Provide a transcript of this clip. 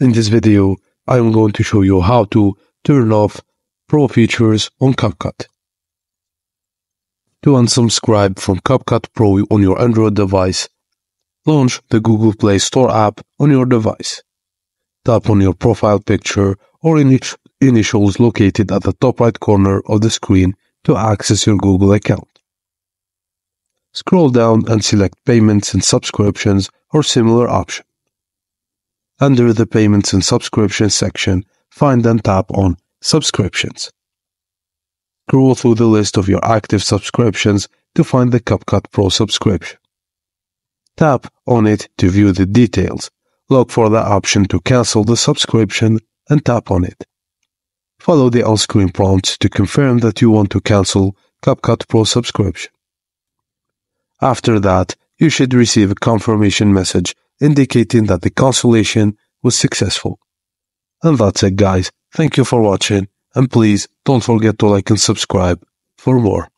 In this video, I am going to show you how to turn off Pro features on CapCut. To unsubscribe from CapCut Pro on your Android device, launch the Google Play Store app on your device. Tap on your profile picture or initials located at the top right corner of the screen to access your Google account. Scroll down and select Payments and Subscriptions or similar option. Under the Payments and Subscriptions section, find and tap on Subscriptions. Scroll through the list of your active subscriptions to find the CapCut Pro subscription. Tap on it to view the details. Look for the option to cancel the subscription and tap on it. Follow the on-screen prompts to confirm that you want to cancel CapCut Pro subscription. After that, you should receive a confirmation message indicating that the cancellation was successful. And that's it, guys. Thank you for watching, and please don't forget to like and subscribe for more.